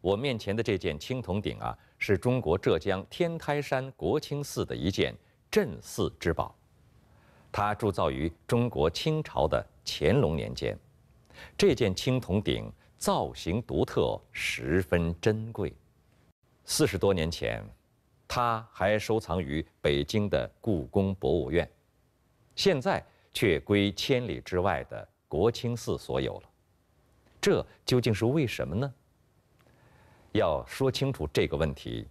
我面前的这件青铜鼎啊，是中国浙江天台山国清寺的一件镇寺之宝，它铸造于中国清朝的乾隆年间。这件青铜鼎造型独特，十分珍贵。40多年前，它还收藏于北京的故宫博物院，现在却归千里之外的国清寺所有了。这究竟是为什么呢？ 要说清楚这个问题，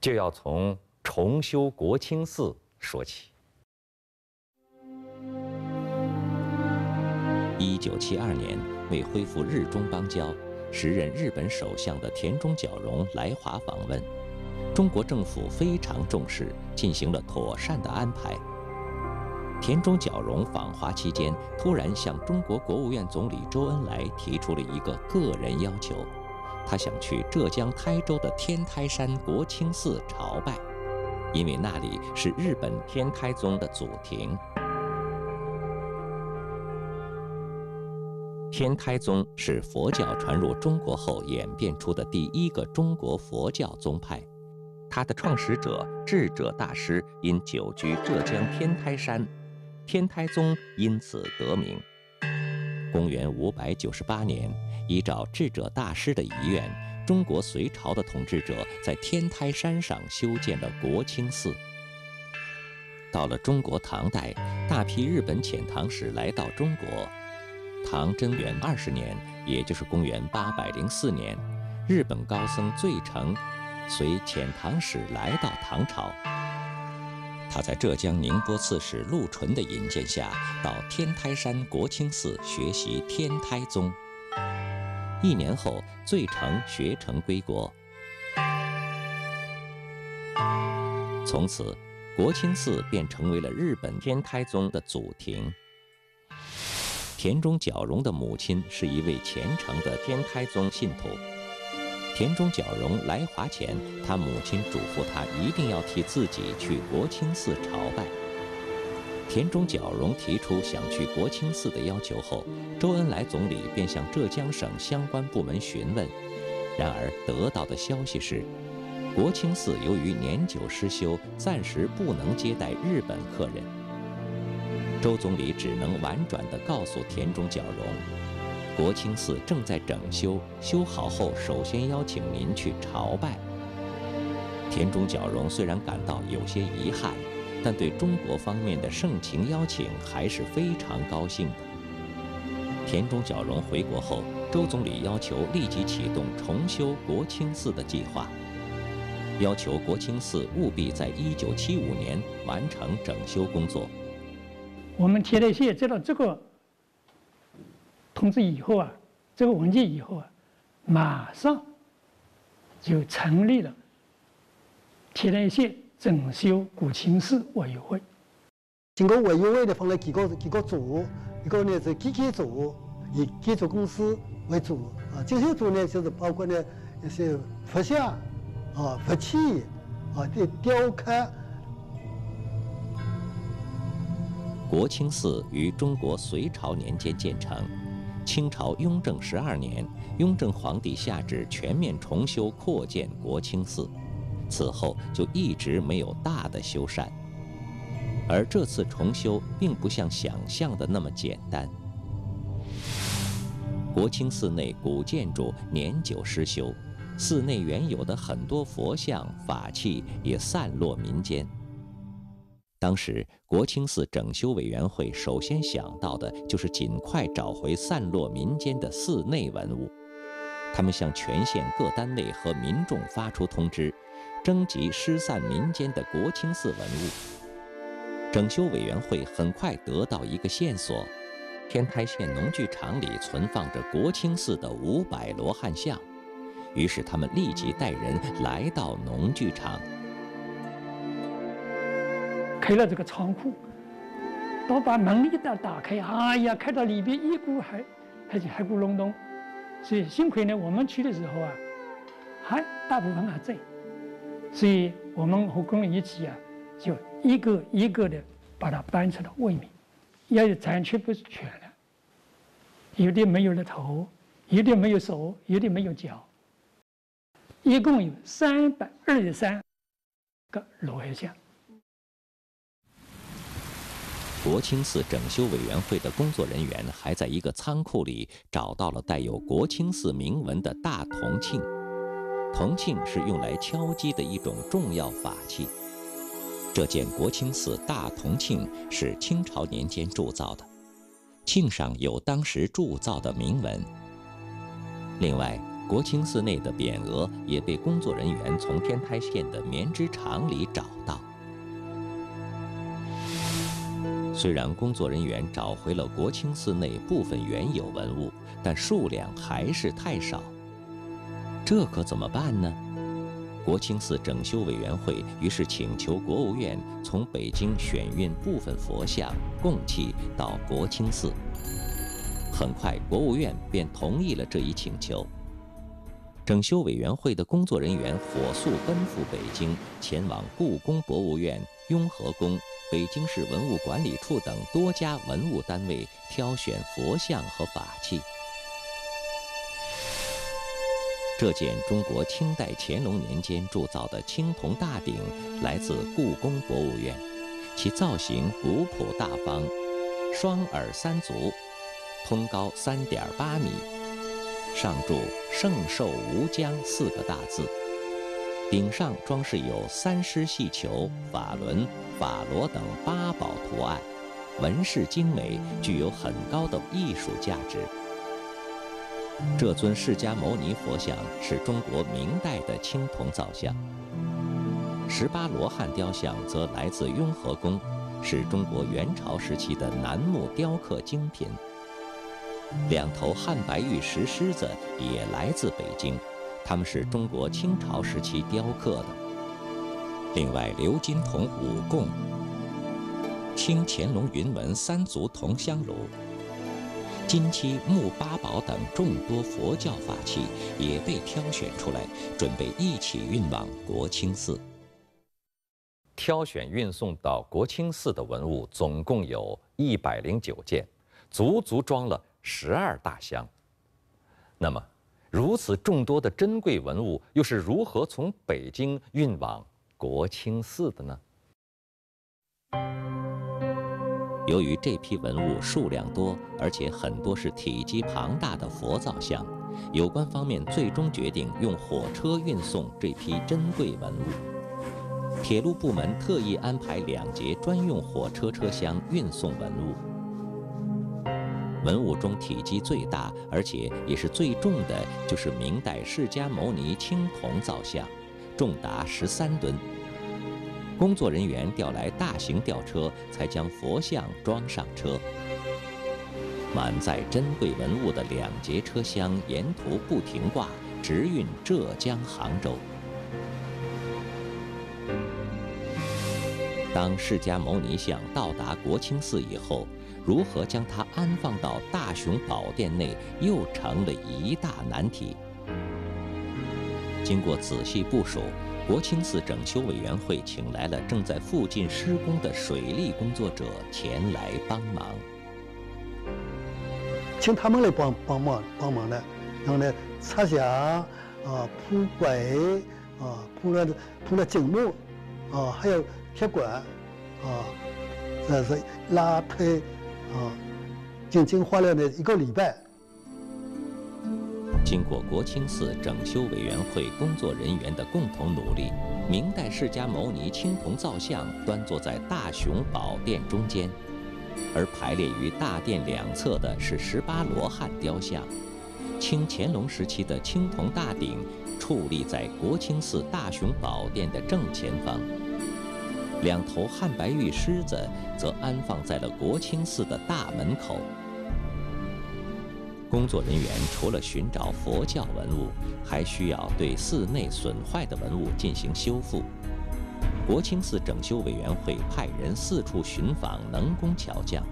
就要从重修国清寺说起。1972年，为恢复日中邦交，时任日本首相的田中角荣来华访问，中国政府非常重视，进行了妥善的安排。田中角荣访华期间，突然向中国国务院总理周恩来提出了一个个人要求。 他想去浙江台州的天台山国清寺朝拜，因为那里是日本天台宗的祖庭。天台宗是佛教传入中国后演变出的第一个中国佛教宗派，它的创始者智者大师因久居浙江天台山，天台宗因此得名。公元598年。 依照智者大师的遗愿，中国隋朝的统治者在天台山上修建了国清寺。到了中国唐代，大批日本遣唐使来到中国。唐贞元20年，也就是公元804年，日本高僧最澄随遣唐使来到唐朝。他在浙江宁波刺史陆纯的引荐下，到天台山国清寺学习天台宗。 1年后，最澄学成归国。从此，国清寺便成为了日本天台宗的祖庭。田中角荣的母亲是一位虔诚的天台宗信徒。田中角荣来华前，他母亲嘱咐他一定要替自己去国清寺朝拜。 田中角荣提出想去国清寺的要求后，周恩来总理便向浙江省相关部门询问。然而得到的消息是，国清寺由于年久失修，暂时不能接待日本客人。周总理只能婉转地告诉田中角荣，国清寺正在整修，修好后首先邀请您去朝拜。田中角荣虽然感到有些遗憾。 但对中国方面的盛情邀请还是非常高兴的。田中角荣回国后，周总理要求立即启动重修国清寺的计划，要求国清寺务必在1975年完成整修工作。我们铁道协接到这个通知以后啊，这个文件以后啊，马上就成立了铁道协 整修国清寺委员会，经过委员会呢，分了几个组，一个呢是建设组，以建筑公司为主啊。整修组呢，就是包括呢一些佛像啊、佛器啊的雕刻。国清寺于中国隋朝年间建成，清朝雍正12年，雍正皇帝下旨全面重修扩建国清寺。 此后就一直没有大的修缮，而这次重修并不像想象的那么简单。国清寺内古建筑年久失修，寺内原有的很多佛像、法器也散落民间。当时国清寺整修委员会首先想到的就是尽快找回散落民间的寺内文物，他们向全县各单位和民众发出通知。 征集失散民间的国清寺文物，整修委员会很快得到一个线索：天台县农具厂里存放着国清寺的500罗汉像。于是他们立即带人来到农具厂，开了这个仓库，都把门一打开，哎呀，开到里边一股黑咕隆咚。所以幸亏呢，我们去的时候啊，还大部分还在，所以我们和工人一起啊，就一个一个的把它搬出了外面。要有残缺不是全了，有的没有了头，有的没有手，有的没有脚。一共有323个罗汉像。国清寺整修委员会的工作人员还在一个仓库里找到了带有国清寺铭文的大铜磬。铜磬是用来敲击的一种重要法器。这件国清寺大铜磬是清朝年间铸造的，磬上有当时铸造的铭文。另外，国清寺内的匾额也被工作人员从天台县的棉织厂里找到。 虽然工作人员找回了国清寺内部分原有文物，但数量还是太少。这可怎么办呢？国清寺整修委员会于是请求国务院从北京选运部分佛像、供器到国清寺。很快，国务院便同意了这一请求。整修委员会的工作人员火速奔赴北京，前往故宫博物院、雍和宫、 北京市文物管理处等多家文物单位挑选佛像和法器。这件中国清代乾隆年间铸造的青铜大鼎来自故宫博物院，其造型古朴大方，双耳三足，通高3.8米，上注“圣寿无疆”4个大字。 顶上装饰有三狮戏球、法轮、法螺等8宝图案，纹饰精美，具有很高的艺术价值。这尊释迦牟尼佛像是中国明代的青铜造像，18罗汉雕像则来自雍和宫，是中国元朝时期的楠木雕刻精品。2头汉白玉石狮子也来自北京。 它们是中国清朝时期雕刻的。另外，鎏金铜5供、清乾隆云纹3足铜香炉、金漆木8宝等众多佛教法器也被挑选出来，准备一起运往国清寺。挑选运送到国清寺的文物总共有109件，足足装了12大箱。那么， 如此众多的珍贵文物，又是如何从北京运往国清寺的呢？由于这批文物数量多，而且很多是体积庞大的佛造像，有关方面最终决定用火车运送这批珍贵文物。铁路部门特意安排2节专用火车车厢运送文物。 文物中体积最大，而且也是最重的，就是明代释迦牟尼青铜造像，重达13吨。工作人员调来大型吊车，才将佛像装上车。满载珍贵文物的2节车厢沿途不停挂，直运浙江杭州。 当释迦牟尼像到达国清寺以后，如何将它安放到大雄宝殿内，又成了一大难题。经过仔细部署，国清寺整修委员会请来了正在附近施工的水利工作者前来帮忙。请他们来帮忙呢，然后呢，擦墙啊，铺轨啊，铺了井木啊，还有 铁管，啊，这是拉推，啊，仅花了1个礼拜。经过国清寺整修委员会工作人员的共同努力，明代释迦牟尼青铜造像端坐在大雄宝殿中间，而排列于大殿2侧的是18罗汉雕像，清乾隆时期的青铜大鼎矗立在国清寺大雄宝殿的正前方。 2头汉白玉狮子则安放在了国清寺的大门口。工作人员除了寻找佛教文物，还需要对寺内损坏的文物进行修复。国清寺整修委员会派人四处寻访能工巧匠，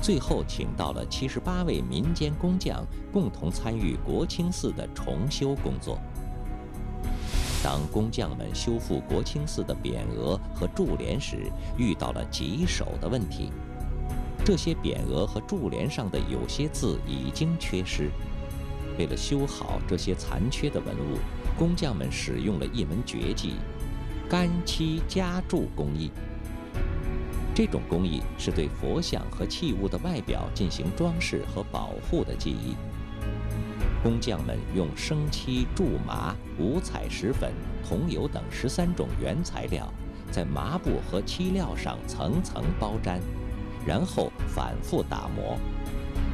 最后请到了78位民间工匠共同参与国清寺的重修工作。当工匠们修复国清寺的匾额和柱联时，遇到了棘手的问题。这些匾额和柱联上的有些字已经缺失。为了修好这些残缺的文物，工匠们使用了一门绝技——干漆加注工艺。这种工艺是对佛像和器物的外表进行装饰和保护的技艺。 工匠们用生漆、苎麻、五彩石粉、桐油等13种原材料，在麻布和漆料上层层包粘，然后反复打磨，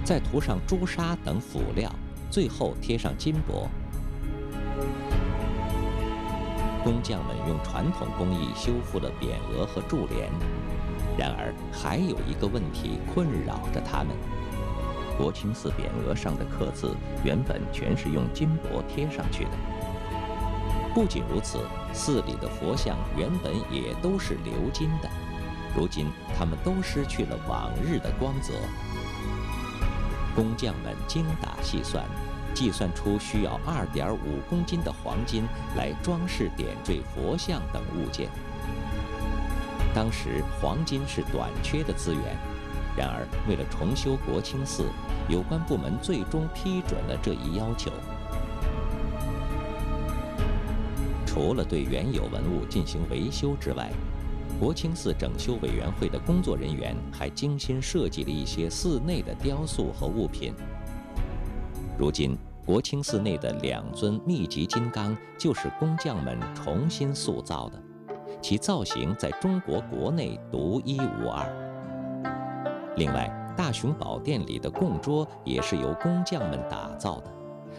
再涂上朱砂等辅料，最后贴上金箔。工匠们用传统工艺修复了匾额和柱联，然而还有一个问题困扰着他们。 国清寺匾额上的刻字原本全是用金箔贴上去的。不仅如此，寺里的佛像原本也都是鎏金的，如今它们都失去了往日的光泽。工匠们精打细算，计算出需要2.5公斤的黄金来装饰点缀佛像等物件。当时黄金是短缺的资源。 然而，为了重修国清寺，有关部门最终批准了这一要求。除了对原有文物进行维修之外，国清寺整修委员会的工作人员还精心设计了一些寺内的雕塑和物品。如今，国清寺内的2尊密集金刚就是工匠们重新塑造的，其造型在中国国内独一无二。 另外，大雄宝殿里的供桌也是由工匠们打造的，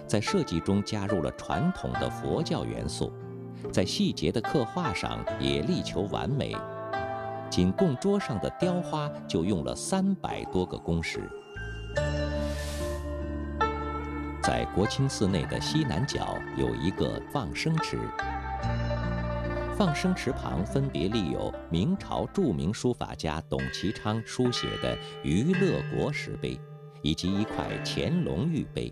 在设计中加入了传统的佛教元素，在细节的刻画上也力求完美。仅供桌上的雕花就用了300多个工时。在国清寺内的西南角有一个放生池，放生池旁分别立有 明朝著名书法家董其昌书写的《于乐国》石碑，以及一块乾隆御碑。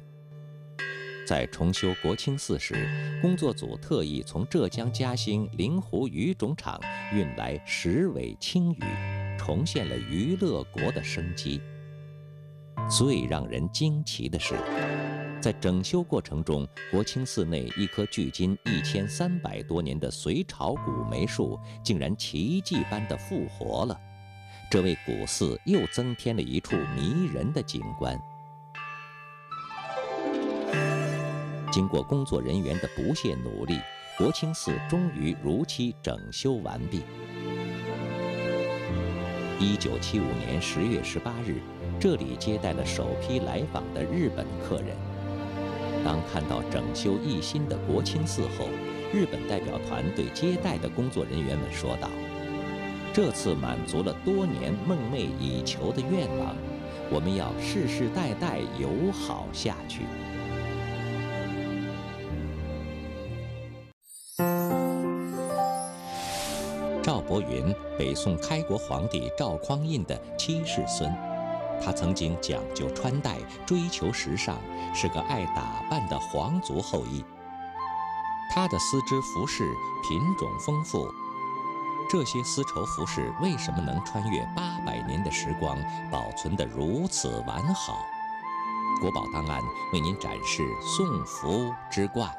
在重修国清寺时，工作组特意从浙江嘉兴灵湖渔种场运来10尾青鱼，重现了于乐国的生机。最让人惊奇的是，在整修过程中，国清寺内一棵距今1300多年的隋朝古梅树，竟然奇迹般的复活了，这为古寺又增添了一处迷人的景观。经过工作人员的不懈努力，国清寺终于如期整修完毕。1975年10月18日，这里接待了首批来访的日本客人。 当看到整修一新的国清寺后，日本代表团对接待的工作人员们说道：“这次满足了多年梦寐以求的愿望，我们要世世代代友好下去。” 赵伯云，北宋开国皇帝赵匡胤的7世孙。 他曾经讲究穿戴，追求时尚，是个爱打扮的皇族后裔。他的丝织服饰品种丰富，这些丝绸服饰为什么能穿越800年的时光，保存得如此完好？国宝档案为您展示宋服之冠。